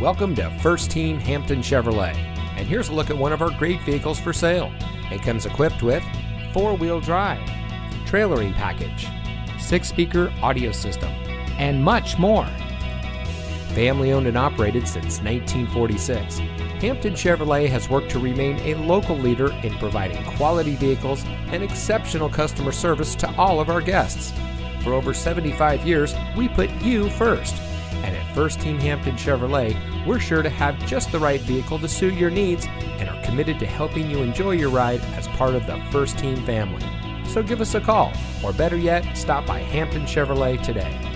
Welcome to First Team Hampton Chevrolet, and here's a look at one of our great vehicles for sale. It comes equipped with four-wheel drive, trailering package, six-speaker audio system, and much more. Family owned and operated since 1946, Hampton Chevrolet has worked to remain a local leader in providing quality vehicles and exceptional customer service to all of our guests. For over 75 years, we put you first. And at First Team Hampton Chevrolet, we're sure to have just the right vehicle to suit your needs and are committed to helping you enjoy your ride as part of the First Team family. So give us a call, or better yet, stop by Hampton Chevrolet today.